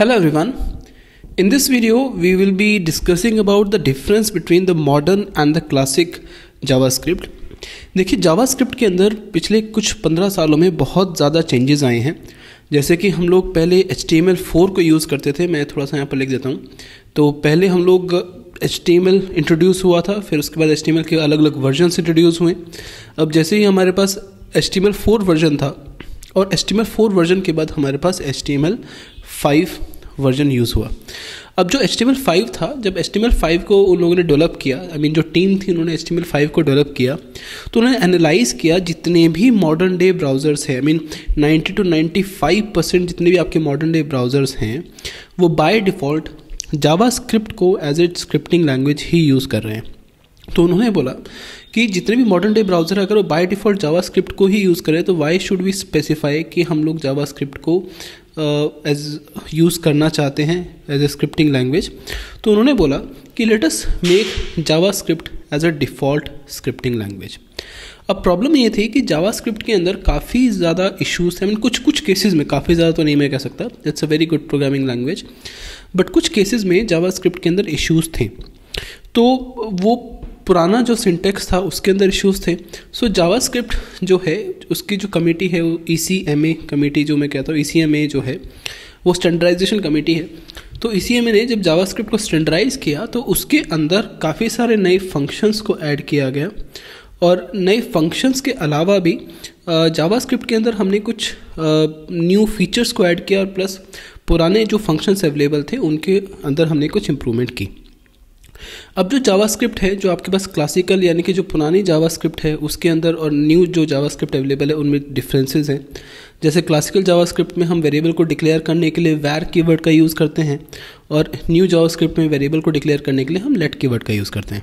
Hello everyone. In this video we will be discussing about the difference between the modern and the classic JavaScript. देखिए JavaScript के अंदर पिछले कुछ 15 सालों में बहुत ज़्यादा changes आए हैं. जैसे कि हम लोग पहले HTML4 को यूज़ करते थे. मैं थोड़ा सा यहाँ पर लिख देता हूँ. तो पहले हम लोग HTML इंट्रोड्यूस हुआ था, फिर उसके बाद HTML के अलग अलग वर्जन्स इंट्रोड्यूस हुए. अब जैसे ही हमारे पास HTML4 वर्जन था और HTML4 वर्जन के बाद हमारे पास HTML5 वर्जन यूज़ हुआ. अब जो HTML5 था, जब HTML5 को उन लोगों ने डेवलप किया, I mean, जो टीम थी उन्होंने HTML5 को डेवलप किया, तो उन्होंने एनालाइज़ किया जितने भी मॉडर्न डे ब्राउज़र्स हैं, I mean, 90 to 95% जितने भी आपके मॉडर्न डे ब्राउज़र्स हैं वो बाय डिफ़ॉल्ट जावास्क्रिप्ट को एज ए स्क्रिप्टिंग लैंग्वेज ही यूज़ कर रहे हैं. तो उन्होंने बोला कि जितने भी मॉडर्न डे ब्राउज़र अगर वो बाय डिफ़ॉल्ट जावास्क्रिप्ट को ही यूज़ करें तो वाई शुड वी स्पेसिफाई कि हम लोग जावास्क्रिप्ट को एज यूज़ करना चाहते हैं एज ए स्क्रिप्टिंग लैंग्वेज. तो उन्होंने बोला कि let us make JavaScript as a default scripting language. अब प्रॉब्लम ये थी कि जावास्क्रिप्ट के अंदर काफ़ी ज़्यादा इश्यूज़ हैं. कुछ केसेस में, काफ़ी ज़्यादा तो नहीं मैं कह सकता, it's a very good programming language, but कुछ केसेस में जावास्क्रिप्ट के अंदर इश्यूज़ थे. तो वो पुराना जो सिंटेक्स था उसके अंदर इश्यूज़ थे. सो जावास्क्रिप्ट जो है उसकी जो कमेटी है वो ECMA कमेटी, जो मैं कहता हूँ ECMA जो है वो स्टैंडर्डाइजेशन कमेटी है. तो ECMA ने जब जावास्क्रिप्ट को स्टैंडर्डाइज़ किया तो उसके अंदर काफ़ी सारे नए फंक्शंस को ऐड किया गया. और नए फंक्शंस के अलावा भी जावास्क्रिप्ट के अंदर हमने कुछ न्यू फीचर्स को ऐड किया और प्लस पुराने जो फंक्शंस अवेलेबल थे उनके अंदर हमने कुछ इम्प्रूवमेंट की. अब जो जावास्क्रिप्ट है, जो आपके पास क्लासिकल यानी कि जो पुरानी जावास्क्रिप्ट है उसके अंदर और न्यू जो जावास्क्रिप्ट अवेलेबल है उनमें डिफरेंसेस हैं. जैसे क्लासिकल जावास्क्रिप्ट में हम वेरिएबल को डिक्लेयर करने के लिए var कीवर्ड का यूज़ करते हैं और न्यू जावास्क्रिप्ट में वेरिएबल को डिक्लेयर करने के लिए हम let कीवर्ड का यूज़ करते हैं.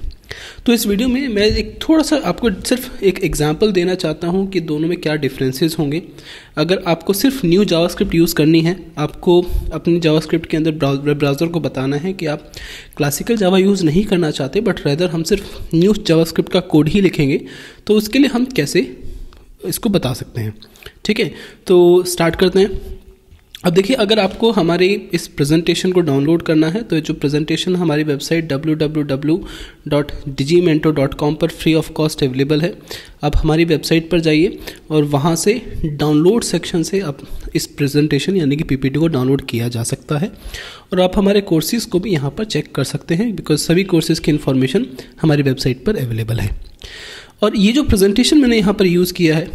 तो इस वीडियो में मैं एक थोड़ा सा आपको सिर्फ एक एग्जांपल देना चाहता हूं कि दोनों में क्या डिफरेंसेस होंगे. अगर आपको सिर्फ न्यू जावास्क्रिप्ट यूज़ करनी है, आपको अपने जावास्क्रिप्ट के अंदर ब्राउज़र को बताना है कि आप क्लासिकल जावा यूज़ नहीं करना चाहते बट रादर हम सिर्फ न्यू जावास्क्रिप्ट का कोड ही लिखेंगे, तो उसके लिए हम कैसे इसको बता सकते हैं. ठीक है, तो स्टार्ट करते हैं. अब देखिए, अगर आपको हमारे इस प्रेजेंटेशन को डाउनलोड करना है तो जो प्रेजेंटेशन हमारी वेबसाइट www.digimento.com पर फ्री ऑफ कॉस्ट अवेलेबल है. आप हमारी वेबसाइट पर जाइए और वहाँ से डाउनलोड सेक्शन से आप इस प्रेजेंटेशन यानी कि PPT को डाउनलोड किया जा सकता है. और आप हमारे कोर्सेज को भी यहाँ पर चेक कर सकते हैं बिकॉज सभी कोर्सेज़ की इन्फॉर्मेशन हमारी वेबसाइट पर अवेलेबल है. और ये जो प्रेजेंटेशन मैंने यहाँ पर यूज़ किया है,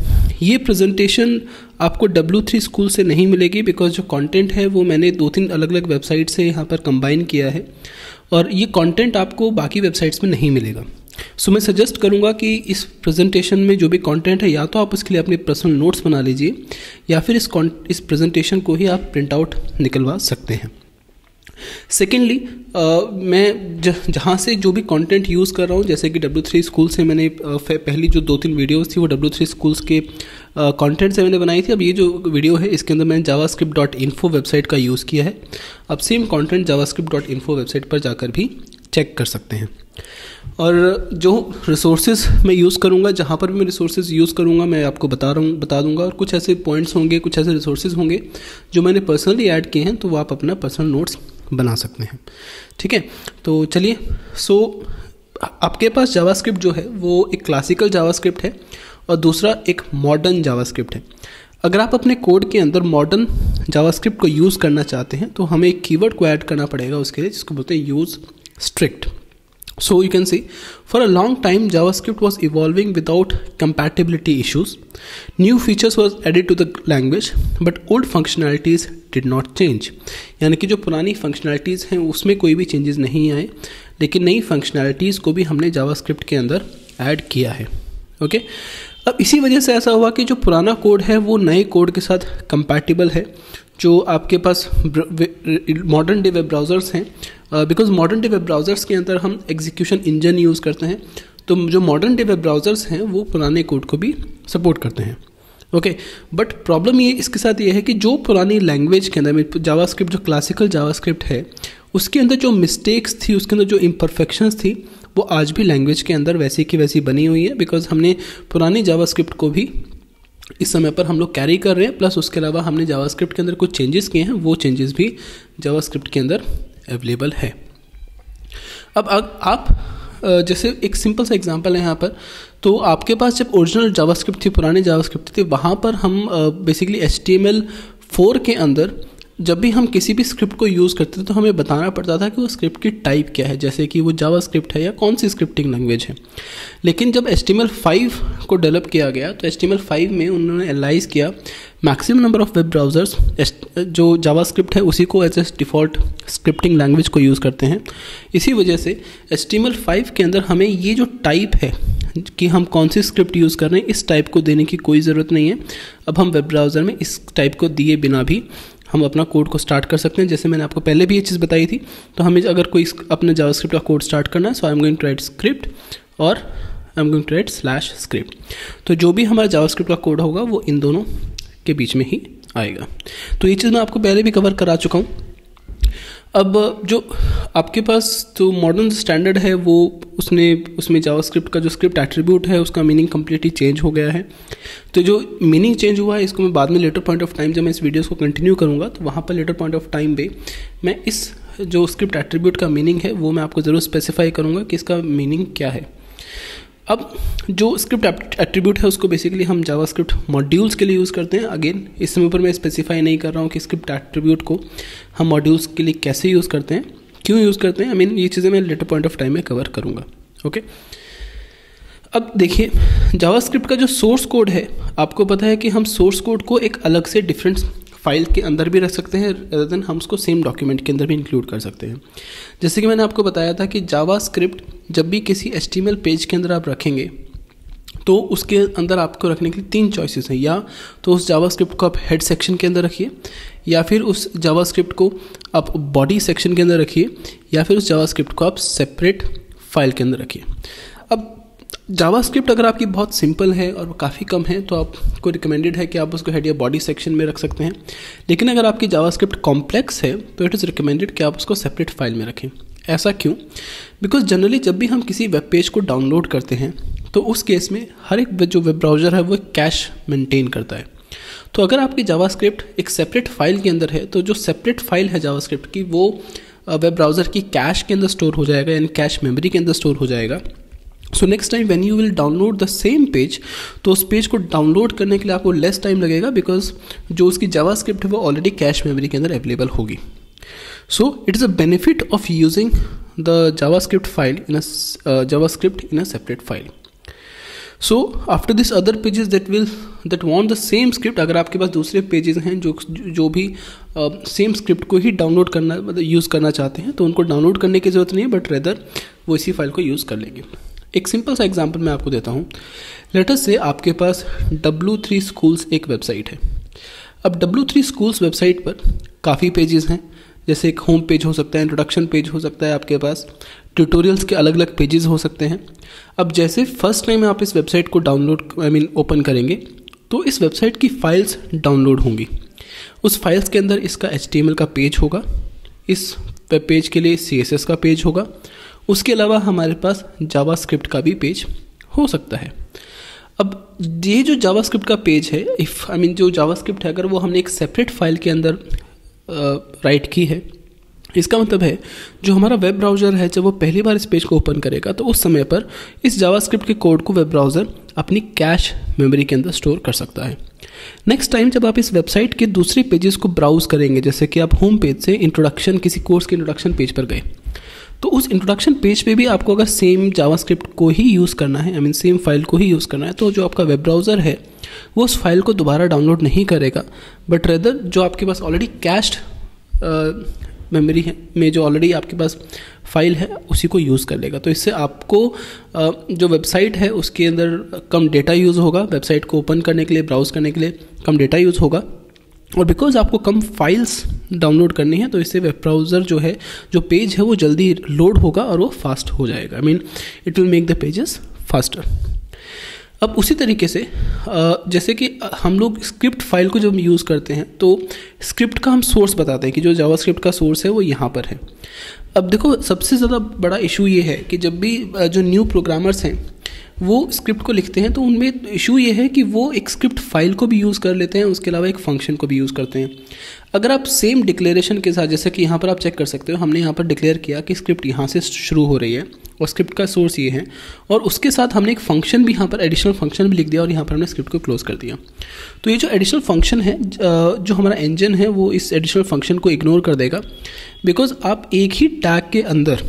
ये प्रेजेंटेशन आपको W3School से नहीं मिलेगी बिकॉज जो कंटेंट है वो मैंने 2-3 अलग अलग वेबसाइट से यहाँ पर कंबाइन किया है और ये कंटेंट आपको बाकी वेबसाइट्स में नहीं मिलेगा. सो मैं सजेस्ट करूँगा कि इस प्रेजेंटेशन में जो भी कंटेंट है या तो आप उसके लिए अपने पर्सनल नोट्स बना लीजिए या फिर इस प्रेजेंटेशन को ही आप प्रिंट आउट निकलवा सकते हैं. सेकेंडली, मैं जहाँ से जो भी कंटेंट यूज़ कर रहा हूँ, जैसे कि W3School से मैंने पहली जो 2-3 वीडियोस थी वो W3Schools के कंटेंट से मैंने बनाई थी. अब ये जो वीडियो है इसके अंदर मैंने JavaScript.info वेबसाइट का यूज़ किया है. अब सेम कंटेंट JavaScript.info वेबसाइट पर जाकर भी चेक कर सकते हैं. और जो रिसोर्सेज मैं यूज़ करूँगा, जहाँ पर भी मैं रिसोर्सेज यूज़ करूँगा मैं आपको बता दूँगा. और कुछ ऐसे पॉइंट्स होंगे, कुछ ऐसे रिसोर्सेज होंगे जो मैंने पर्सनली ऐड किए हैं, तो वो आप अपना पर्सनल नोट्स बना सकते हैं. ठीक है, तो चलिए. आपके पास जावास्क्रिप्ट जो है वो एक क्लासिकल जावास्क्रिप्ट है और दूसरा एक मॉडर्न जावास्क्रिप्ट है. अगर आप अपने कोड के अंदर मॉडर्न जावास्क्रिप्ट को यूज़ करना चाहते हैं तो हमें एक कीवर्ड को ऐड करना पड़ेगा उसके लिए, जिसको बोलते हैं use strict. So you can see, for a long time JavaScript was evolving without compatibility issues. New features were added to the language, but old functionalities did not change. यानी कि जो पुरानी functionalities हैं उसमें कोई भी changes नहीं आए, लेकिन नई functionalities को भी हमने JavaScript के अंदर add किया है. Okay? अब इसी वजह से ऐसा हुआ कि जो पुराना कोड है वो नए कोड के साथ कंपैटिबल है. जो आपके पास मॉडर्न डे वेब ब्राउज़र्स हैं, because modern day web browsers के अंदर हम एग्जीक्यूशन इंजन यूज़ करते हैं, तो जो मॉडर्न डे वेब ब्राउज़र्स हैं वो पुराने कोड को भी सपोर्ट करते हैं. ओके, बट प्रॉब्लम ये इसके साथ ये है कि जो पुरानी लैंग्वेज के अंदर जावास्क्रिप्ट, जो क्लासिकल जावास्क्रिप्ट है उसके अंदर जो मिस्टेक्स थी, उसके अंदर जो इम्परफेक्शंस थी वो आज भी लैंग्वेज के अंदर वैसी की वैसी बनी हुई है बिकॉज हमने पुरानी जावास्क्रिप्ट को भी इस समय पर हम लोग कैरी कर रहे हैं। प्लस उसके अलावा हमने जावास्क्रिप्ट के अंदर कुछ चेंजेस किए हैं, वो चेंजेस भी जावास्क्रिप्ट के अंदर अवेलेबल है। अब आप जैसे एक सिंपल सा एग्जांपल है यहाँ पर, तो आपके पास जब ओरिजिनल जावास्क्रिप्ट थी, पुराने जावास्क्रिप्ट थी, वहाँ पर हम बेसिकली HTML4 के अंदर जब भी हम किसी भी स्क्रिप्ट को यूज़ करते थे तो हमें बताना पड़ता था कि वो स्क्रिप्ट की टाइप क्या है, जैसे कि वो जावास्क्रिप्ट है या कौन सी स्क्रिप्टिंग लैंग्वेज है। लेकिन जब HTML5 को डेवलप किया गया तो HTML5 में उन्होंने एनालाइज किया maximum number of web browsers जो जावास्क्रिप्ट है उसी को as a default scripting language को यूज़ करते हैं। इसी वजह से HTML5 के अंदर हमें ये जो टाइप है कि हम कौन सी स्क्रिप्ट यूज़ कर रहे हैं, इस टाइप को देने की कोई ज़रूरत नहीं है। अब हम वेब ब्राउज़र में इस टाइप को दिए बिना भी हम अपना कोड को स्टार्ट कर सकते हैं। जैसे मैंने आपको पहले भी ये चीज़ बताई थी, तो हमें अगर कोई अपने जावास्क्रिप्ट का कोड स्टार्ट करना है, so I am going to write script और I am going to write /script, तो जो भी हमारा जावास्क्रिप्ट का कोड होगा वो इन दोनों के बीच में ही आएगा। तो ये चीज़ मैं आपको पहले भी कवर करा चुका हूँ। अब जो आपके पास जो मॉडर्न स्टैंडर्ड है वो उसमें जावास्क्रिप्ट का जो स्क्रिप्ट एट्रीब्यूट है उसका मीनिंग कम्प्लीटली चेंज हो गया है। तो जो मीनिंग चेंज हुआ है इसको मैं बाद में लेटर पॉइंट ऑफ टाइम जब मैं इस वीडियोस को कंटिन्यू करूँगा तो वहाँ पर लेटर पॉइंट ऑफ टाइम पे मैं इस जो स्क्रिप्ट एट्रीब्यूट का मीनिंग है वो मैं आपको ज़रूर स्पेसिफाई करूँगा कि इसका मीनिंग क्या है। अब जो स्क्रिप्ट एट्रीब्यूट है उसको बेसिकली हम जावास्क्रिप्ट मॉड्यूल्स के लिए यूज़ करते हैं। अगेन इस समय पर मैं स्पेसिफाई नहीं कर रहा हूँ कि स्क्रिप्ट एट्रीब्यूट को हम मॉड्यूल्स के लिए कैसे यूज़ करते हैं, क्यों यूज़ करते हैं। आई मीन ये चीज़ें मैं लेटर पॉइंट ऑफ टाइम में कवर करूँगा। ओके, अब देखिए जावास्क्रिप्ट का जो सोर्स कोड है, आपको पता है कि हम सोर्स कोड को एक अलग से डिफरेंट फाइल के अंदर भी रख सकते हैं, रेदर देन हम उसको सेम डॉक्यूमेंट के अंदर भी इंक्लूड कर सकते हैं। जैसे कि मैंने आपको बताया था कि जावास्क्रिप्ट जब भी किसी HTML पेज के अंदर आप रखेंगे तो उसके अंदर आपको रखने के लिए 3 चॉइसेस हैं। या तो उस जावास्क्रिप्ट को आप हेड सेक्शन के अंदर रखिए, या फिर उस जावास्क्रिप्ट को आप बॉडी सेक्शन के अंदर रखिए, या फिर उस जावास्क्रिप्ट को आप सेपरेट फाइल के अंदर रखिए। अब जावास्क्रिप्ट अगर आपकी बहुत सिंपल है और काफ़ी कम है तो आपको रिकमेंडेड है कि आप उसको हेड या बॉडी सेक्शन में रख सकते हैं। लेकिन अगर आपकी जावास्क्रिप्ट कॉम्प्लेक्स है तो इट इज़ रिकमेंडेड कि आप उसको सेपरेट फाइल में रखें। ऐसा क्यों? बिकॉज जनरली जब भी हम किसी वेब पेज को डाउनलोड करते हैं तो उस केस में हर एक जो वेब ब्राउज़र है वो एक कैश मेंटेन करता है। तो अगर आपकी जावास्क्रिप्ट एक सेपरेट फाइल के अंदर है तो जो सेपरेट फाइल है जावास्क्रिप्ट की वो वेब ब्राउज़र की कैश के अंदर स्टोर हो जाएगा, यानी कैश मेमोरी के अंदर स्टोर हो जाएगा। So next time when you will download the same page, तो उस पेज को डाउनलोड करने के लिए आपको लेस टाइम लगेगा बिकॉज जो उसकी जावास्क्रिप्ट है वो ऑलरेडी कैश मेमोरी के अंदर अवेलेबल होगी। So it is a benefit of using the JavaScript file in a separate file. So after this other pages that want the same script, अगर आपके पास दूसरे पेजेस हैं जो भी सेम स्क्रिप्ट को ही डाउनलोड करना यूज़ करना चाहते हैं तो उनको डाउनलोड करने की ज़रूरत नहीं है, बट रेदर वो इसी फाइल को यूज़ कर लेंगे। एक सिंपल सा एग्जांपल मैं आपको देता हूँ। लेट अस से आपके पास W3Schools एक वेबसाइट है। अब W3Schools वेबसाइट पर काफ़ी पेजेस हैं, जैसे एक होम पेज हो सकता है, इंट्रोडक्शन पेज हो सकता है, आपके पास ट्यूटोरियल्स के अलग अलग पेजेस हो सकते हैं। अब जैसे फर्स्ट टाइम आप इस वेबसाइट को ओपन करेंगे तो इस वेबसाइट की फाइल्स डाउनलोड होंगी। उस फाइल्स के अंदर इसका HTML का पेज होगा, इस वेब पेज के लिए CSS का पेज होगा, उसके अलावा हमारे पास जावास्क्रिप्ट का भी पेज हो सकता है। अब ये जो जावास्क्रिप्ट का पेज है जो जावास्क्रिप्ट है अगर वो हमने एक सेपरेट फाइल के अंदर राइट की है, इसका मतलब है जो हमारा वेब ब्राउज़र है जब वो पहली बार इस पेज को ओपन करेगा तो उस समय पर इस जावास्क्रिप्ट के कोड को वेब ब्राउज़र अपनी कैश मेमोरी के अंदर स्टोर कर सकता है। नेक्स्ट टाइम जब आप इस वेबसाइट के दूसरे पेजेस को ब्राउज़ करेंगे, जैसे कि आप होम पेज से इंट्रोडक्शन किसी कोर्स के इंट्रोडक्शन पेज पर गए, तो उस इंट्रोडक्शन पेज पे भी आपको अगर सेम जावास्क्रिप्ट को ही यूज़ करना है, आई मीन सेम फाइल को ही यूज़ करना है, तो जो आपका वेब ब्राउज़र है वो उस फाइल को दोबारा डाउनलोड नहीं करेगा, बट रेदर जो आपके पास ऑलरेडी कैश्ड मेमोरी है में जो ऑलरेडी आपके पास फाइल है उसी को यूज़ कर लेगा। तो इससे आपको जो वेबसाइट है उसके अंदर कम डेटा यूज़ होगा, वेबसाइट को ओपन करने के लिए ब्राउज़ करने के लिए कम डेटा यूज़ होगा, और बिकॉज आपको कम फाइल्स डाउनलोड करनी है तो इससे वेब ब्राउज़र जो है जो पेज है वो जल्दी लोड होगा और वो फास्ट हो जाएगा। I mean it will make the pages faster. अब उसी तरीके से जैसे कि हम लोग स्क्रिप्ट फाइल को जब यूज़ करते हैं तो स्क्रिप्ट का हम सोर्स बताते हैं कि जो जावास्क्रिप्ट का सोर्स है वो यहाँ पर है। अब देखो सबसे ज़्यादा बड़ा इशू ये है कि जब भी जो न्यू प्रोग्रामर्स हैं वो स्क्रिप्ट को लिखते हैं, तो उनमें इशू ये है कि वो एक स्क्रिप्ट फाइल को भी यूज़ कर लेते हैं, उसके अलावा एक फंक्शन को भी यूज़ करते हैं। अगर आप सेम डिक्लेरेशन के साथ, जैसे कि यहाँ पर आप चेक कर सकते हो, हमने यहाँ पर डिक्लेयर किया कि स्क्रिप्ट यहाँ से शुरू हो रही है और स्क्रिप्ट का सोर्स ये है, और उसके साथ हमने एक फंक्शन भी यहाँ पर एडिशनल फंक्शन भी लिख दिया और यहाँ पर हमने स्क्रिप्ट को क्लोज कर दिया। तो ये जो एडिशनल फंक्शन है, जो हमारा इंजन है, वो इस एडिशनल फंक्शन को इग्नोर कर देगा, बिकॉज आप एक ही टैग के अंदर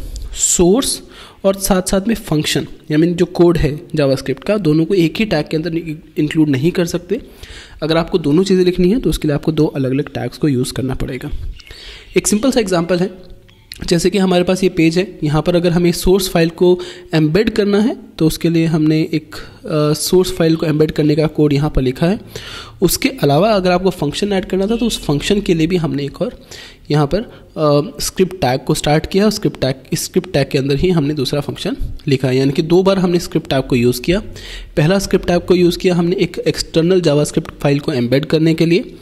सोर्स और साथ साथ में फंक्शन, आई मीन जो कोड है जावास्क्रिप्ट का, दोनों को एक ही टैग के अंदर इंक्लूड नहीं कर सकते। अगर आपको दोनों चीज़ें लिखनी है तो उसके लिए आपको दो अलग अलग टैग्स को यूज़ करना पड़ेगा। एक सिंपल सा एग्जांपल है, जैसे कि हमारे पास ये पेज है, यहाँ पर अगर हमें सोर्स फाइल को एम्बेड करना है तो उसके लिए हमने एक सोर्स फाइल को एम्बेड करने का कोड यहाँ पर लिखा है। उसके अलावा अगर आपको फंक्शन ऐड करना था तो उस फंक्शन के लिए भी हमने एक और यहाँ पर स्क्रिप्ट टैग को स्टार्ट किया और स्क्रिप्ट टैग के अंदर ही हमने दूसरा फंक्शन लिखा है, यानी कि दो बार हमने स्क्रिप्ट टैग को यूज़ किया। पहला स्क्रिप्ट टैग को यूज़ किया हमने एक एक्सटर्नल जावास्क्रिप्ट फाइल को एम्बेड करने के लिए,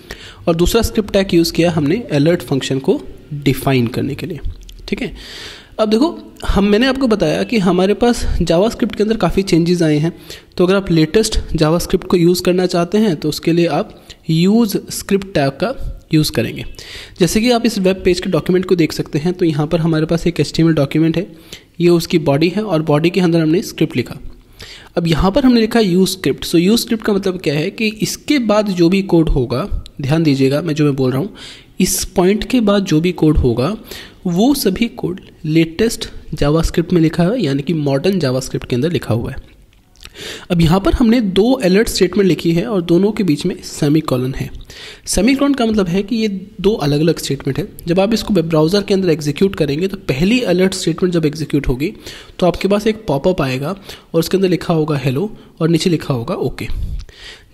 और दूसरा स्क्रिप्ट टैग यूज़ किया हमने अलर्ट फंक्शन को डिफाइन करने के लिए। ठीक है, अब देखो मैंने आपको बताया कि हमारे पास जावास्क्रिप्ट के अंदर काफ़ी चेंजेस आए हैं, तो अगर आप लेटेस्ट जावास्क्रिप्ट को यूज़ करना चाहते हैं तो उसके लिए आप यूज़ स्क्रिप्ट टैग का यूज़ करेंगे। जैसे कि आप इस वेब पेज के डॉक्यूमेंट को देख सकते हैं, तो यहाँ पर हमारे पास एक HTML डॉक्यूमेंट है, ये उसकी बॉडी है और बॉडी के अंदर हमने स्क्रिप्ट लिखा। अब यहाँ पर हमने लिखा use script. So use script का मतलब क्या है कि इसके बाद जो भी कोड होगा, ध्यान दीजिएगा मैं बोल रहा हूँ, इस पॉइंट के बाद जो भी कोड होगा वो सभी कोड लेटेस्ट जावास्क्रिप्ट में लिखा हुआ है, यानी कि मॉडर्न जावास्क्रिप्ट के अंदर लिखा हुआ है। अब यहाँ पर हमने दो अलर्ट स्टेटमेंट लिखी है और दोनों के बीच में सेमीकोलन है। सेमीकोलन का मतलब है कि ये दो अलग अलग स्टेटमेंट है। जब आप इसको वेब ब्राउज़र के अंदर एग्जीक्यूट करेंगे तो पहली अलर्ट स्टेटमेंट जब एग्जीक्यूट होगी तो आपके पास एक पॉपअप आएगा और उसके अंदर लिखा होगा हेलो और नीचे लिखा होगा ओके।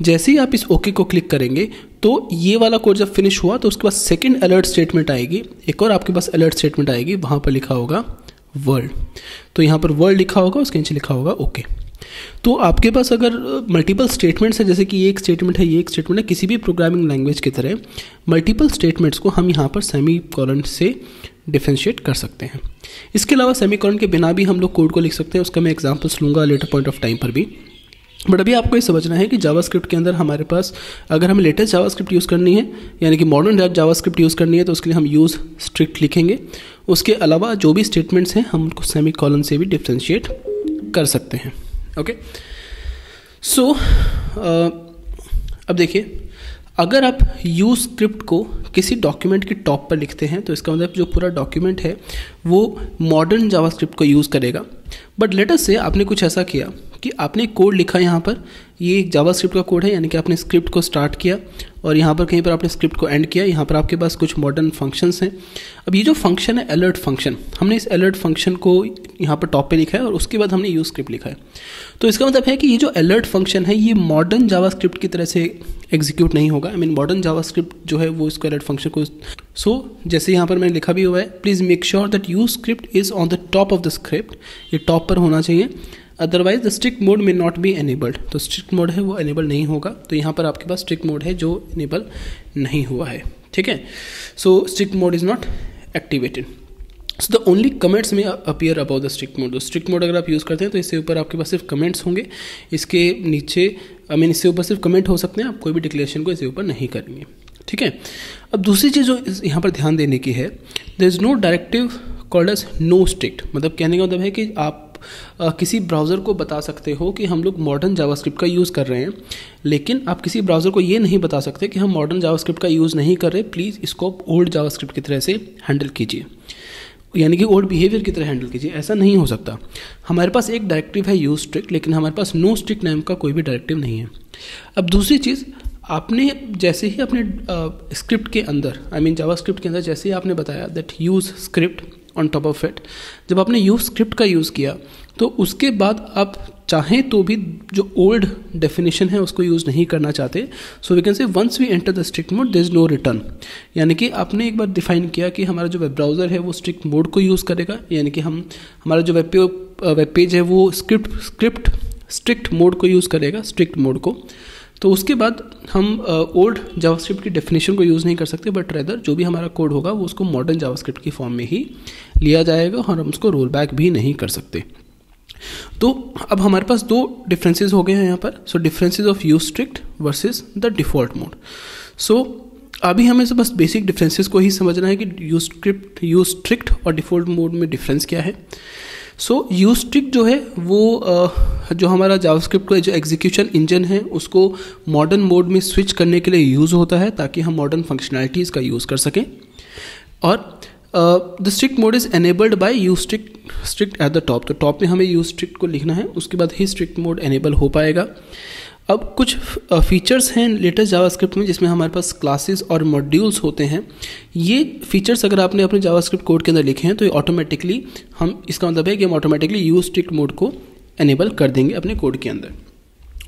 जैसे ही आप इस ओके को क्लिक करेंगे तो ये वाला कोड जब फिनिश हुआ तो उसके बाद सेकेंड अलर्ट स्टेटमेंट आएगी, एक और आपके पास अलर्ट स्टेटमेंट आएगी, वहाँ पर लिखा होगा वर्ल्ड। तो यहाँ पर वर्ल्ड लिखा होगा, उसके नीचे लिखा होगा ओके। तो आपके पास अगर मल्टीपल स्टेटमेंट्स है, जैसे कि ये एक स्टेटमेंट है, ये एक स्टेटमेंट है, किसी भी प्रोग्रामिंग लैंग्वेज की तरह मल्टीपल स्टेटमेंट्स को हम यहाँ पर सेमीकोलन से डिफरेंशिएट कर सकते हैं। इसके अलावा सेमीकोलन के बिना भी हम लोग कोड को लिख सकते हैं, उसका मैं एग्जांपल्स लूँगा लेटर पॉइंट ऑफ टाइम पर भी। बट अभी आपको ये समझना है कि जावास्क्रिप्ट के अंदर हमारे पास अगर हमें लेटेस्ट जावास्क्रिप्ट यूज़ करनी है, यानी कि मॉडर्न जावास्क्रिप्ट यूज़ करनी है, तो उसके लिए हम यूज़ स्ट्रिक्ट लिखेंगे। उसके अलावा जो भी स्टेटमेंट्स हैं हम उनको सेमीकोलन से भी डिफरेंशिएट कर सकते हैं। ओके, सो अब देखिए, अगर आप यूज़ स्क्रिप्ट को किसी डॉक्यूमेंट के टॉप पर लिखते हैं तो इसका मतलब जो पूरा डॉक्यूमेंट है वो मॉडर्न जावास्क्रिप्ट को यूज़ करेगा। बट लेट अस से आपने कुछ ऐसा किया कि आपने कोड लिखा यहाँ पर, ये जावास्क्रिप्ट का कोड है, यानी कि आपने स्क्रिप्ट को स्टार्ट किया और यहाँ पर कहीं पर आपने स्क्रिप्ट को एंड किया। यहाँ पर आपके पास कुछ मॉडर्न फंक्शंस हैं। अब ये जो फंक्शन है अलर्ट फंक्शन, हमने इस अलर्ट फंक्शन को यहाँ पर टॉप पे लिखा है और उसके बाद हमने यूज़ स्क्रिप्ट लिखा है। तो इसका मतलब है कि ये जो अलर्ट फंक्शन है ये मॉडर्न जावास्क्रिप्ट की तरह से एग्जीक्यूट नहीं होगा। आई मीन मॉडर्न जावास्क्रिप्ट जो है वो इसको अलर्ट फंक्शन को जैसे यहाँ पर मैंने लिखा भी हुआ है, please make sure that use script is on the top of the script, ये टॉप पर होना चाहिए, otherwise the strict mode may not be enabled. तो स्ट्रिक्ट मोड है वो एनेबल नहीं होगा, तो यहाँ पर आपके पास स्ट्रिक्ट मोड है जो एनेबल नहीं हुआ है। ठीक है, so strict mode is not activated, so the only comments में appear about the strict mode. तो स्ट्रिक्ट मोड अगर आप यूज़ करते हैं तो इससे ऊपर आपके पास सिर्फ कमेंट्स होंगे, इसके नीचे इससे ऊपर सिर्फ कमेंट हो सकते हैं, आप कोई भी डिक्लेरेशन को इससे ऊपर नहीं करेंगे। ठीक है, अब दूसरी चीज़ जो यहाँ पर ध्यान देने की है, there is no directive called as no strict. मतलब कहने का मतलब है कि आप किसी ब्राउज़र को बता सकते हो कि हम लोग मॉडर्न जावास्क्रिप्ट का यूज़ कर रहे हैं, लेकिन आप किसी ब्राउज़र को ये नहीं बता सकते कि हम मॉडर्न जावास्क्रिप्ट का यूज़ नहीं कर रहे, प्लीज़ इसको ओल्ड जावास्क्रिप्ट की तरह से हैंडल कीजिए, यानी कि ओल्ड बिहेवियर की तरह हैंडल कीजिए। ऐसा नहीं हो सकता। हमारे पास एक डायरेक्टिव है यूज स्ट्रिक्ट, लेकिन हमारे पास नो स्ट्रिक्ट नाम का कोई भी डायरेक्टिव नहीं है। अब दूसरी चीज़, आपने जैसे ही अपने स्क्रिप्ट के अंदर जावास्क्रिप्ट के अंदर जैसे ही आपने बताया that use script on top of it, जब आपने यूज स्क्रिप्ट का यूज़ किया तो उसके बाद आप चाहें तो भी जो ओल्ड डेफिनेशन है उसको यूज़ नहीं करना चाहते। So we can say once we enter the strict mode there is no return, यानी कि आपने एक बार डिफाइन किया कि हमारा जो वेब ब्राउज़र है वो स्ट्रिक्ट मोड को यूज़ करेगा, यानी कि हमारा जो वेब पेज है वो स्क्रिप्ट स्ट्रिक्ट मोड को यूज़ करेगा, स्ट्रिक्ट मोड को। तो उसके बाद हम ओल्ड जावास्क्रिप्ट की डेफिनेशन को यूज़ नहीं कर सकते, बट रेदर जो भी हमारा कोड होगा वो उसको मॉडर्न जावास्क्रिप्ट की फॉर्म में ही लिया जाएगा और हम उसको रोल बैक भी नहीं कर सकते। तो अब हमारे पास दो डिफरेंसेस हो गए हैं यहाँ पर. So differences of use strict versus the default mode. So अभी हमें बस बेसिक डिफरेंसेस को ही समझना है कि यूज स्ट्रिक्ट और डिफॉल्ट मोड में डिफरेंस क्या है. सो यूज स्ट्रिक्ट जो है वो जो हमारा जावास्क्रिप्ट का जो एग्जीक्यूशन इंजन है उसको मॉडर्न मोड में स्विच करने के लिए यूज़ होता है ताकि हम मॉडर्न फंक्शनैलिटीज़ का यूज़ कर सकें. और the strict mode is enabled by use strict at the top. तो टॉप में हमें यूज स्ट्रिक्ट को लिखना है, उसके बाद ही स्ट्रिक्ट मोड एनेबल हो पाएगा. अब कुछ फीचर्स हैं लेटेस्ट जावास्क्रिप्ट में जिसमें हमारे पास क्लासेस और मॉड्यूल्स होते हैं. ये फीचर्स अगर आपने अपने जावास्क्रिप्ट कोड के अंदर लिखे हैं तो ये ऑटोमेटिकली हम इसका मतलब है कि हम ऑटोमेटिकली यूज स्ट्रिक्ट मोड को एनेबल कर देंगे अपने कोड के अंदर.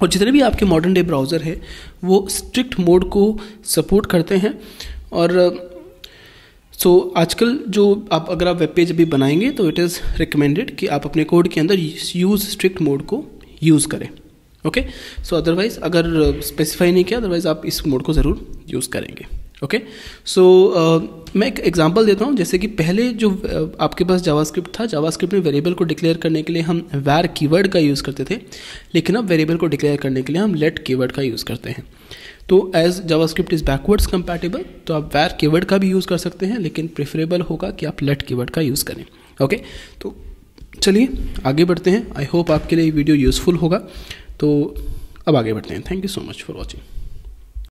और जितने भी आपके मॉडर्न डे ब्राउज़र है वो स्ट्रिक्ट मोड को सपोर्ट करते हैं. और सो आजकल जो आप अगर आप वेब पेज भी बनाएंगे तो इट इज़ रिकमेंडेड कि आप अपने कोड के अंदर यूज़ स्ट्रिक्ट मोड को यूज़ करें. ओके. सो अदरवाइज अगर स्पेसिफाई नहीं किया अदरवाइज आप इस मोड को ज़रूर यूज़ करेंगे. ओके. सो मैं एक एग्जांपल देता हूँ. जैसे कि पहले जो आपके पास जावास्क्रिप्ट था, जावास्क्रिप्ट में वेरिएबल को डिक्लेयर करने के लिए हम var कीवर्ड का यूज़ करते थे, लेकिन अब वेरिएबल को डिक्लेयर करने के लिए हम let कीवर्ड का यूज़ करते हैं. तो as JavaScript is backwards compatible तो आप var कीवर्ड का भी यूज़ कर सकते हैं, लेकिन प्रेफरेबल होगा कि आप let कीवर्ड का यूज़ करें. ओके. तो चलिए आगे बढ़ते हैं. आई होप आपके लिए वीडियो यूज़फुल होगा. तो अब आगे बढ़ते हैं. Thank you so much for watching.